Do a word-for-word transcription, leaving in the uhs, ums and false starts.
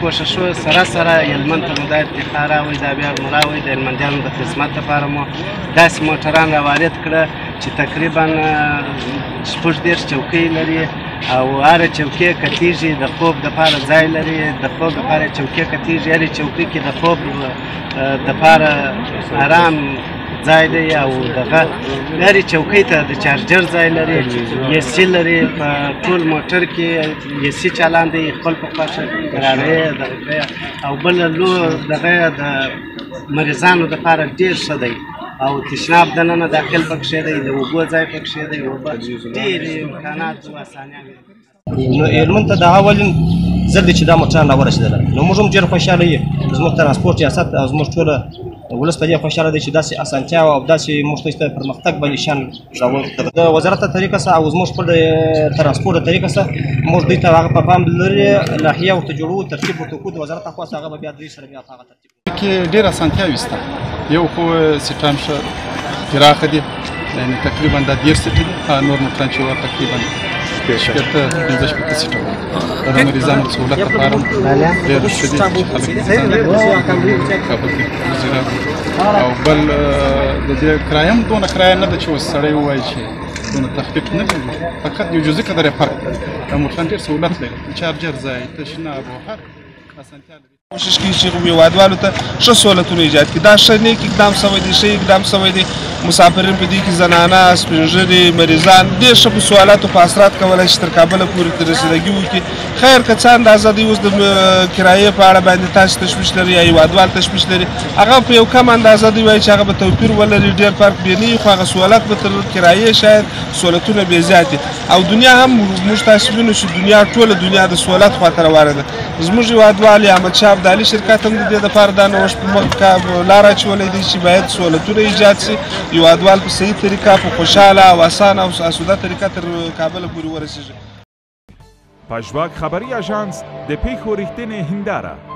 کوشش سره سره یلمن ته د افتخاره او د بیا مراوي د یلمنیانو د خدمت لپاره مو داس موټران راوړت کړه چې تقریبا شپږ ډیر چوکۍ لري او هر چوکۍ کتیږي د خوب د لپاره ځای لري د خوب لپاره چوکۍ کتیږي هر چوکۍ کې د خوب د لپاره آرام ځای دی او دغه هر چوکۍ ته د چارجر ځای لري یې سی لري په ټول موټر کې یې سی چالان دی خپل په خاصه قرارې دغه او بل لو دغه د مریضانو د لپاره ډیر ښه دی او تشناب دننه داخل پکښې دی د اوبو ځای پکښې دی او ډېر امکانات او اسانتیا نو یلمن ته د اولین ځل دی چې دا موټران راورسېدل نو موږ هم ډېر خوشحاله یو زموږ ترانسپورت ریاست او زموږ ټوله ولس په دې خوشاله دي چې داسې اسانتیا او داسې موږ ته پرمختګ باندې شان راوړل د وزارت ته طریقه سره او زموږ خپل د ترانسپورت د طریقه سره موږ دوی ته هغه په پام لري ناحیه ورته جوړو ترتیب ورته کړو د وزارت خوا هغه بیا دوی سره بیا هغه ترتیب کې ډېر اسانتیا وسته یو خو سیټان ښه پراخه دي یعنې تقریبا دا ډېر سیټ دي نور موټران چې ورته تقریبا کوشش کوي چې هېوادوالو ته ښه سهولتونه ایجاد کړي دا ښه نیک اقدام سوی دی ښه اقدام سوی دی مسافرین په دې کې زنانه سپین ږیرې مریضان ډېر ښه په سوالاتو په اثرات کولی شي تر کابله پورې تر رسېدګي وکړي خیر که څه اندازه دی اوس د کرایې په اړه باندې تاسو تشویش لري یا هېوادوال تشویش لري هغه په یو کم اندازه دی وایي چې هغه به توپیر ولري ډېر فرق به نه وي خو هغه سهولت به تر کرایې شاید سهولتونه بې زیات او دنیا هم موږ تاسو وینو چې دنیا ټوله دنیا د سهولت خواته روانه ده زموږ هېوادوال یا احمدشاه ابدالي شرکت هم د دې دپاره دا نوښت په مخ لار اچولی دی چې باید سهولتونه ایجاد شي هېوادوال په صحیح طریقه په خوشحاله او اسانه او آسوده طریقه تر کابله پورې ورسېږي. پژواک خبري اژانس د پېښو رښتینې هنداره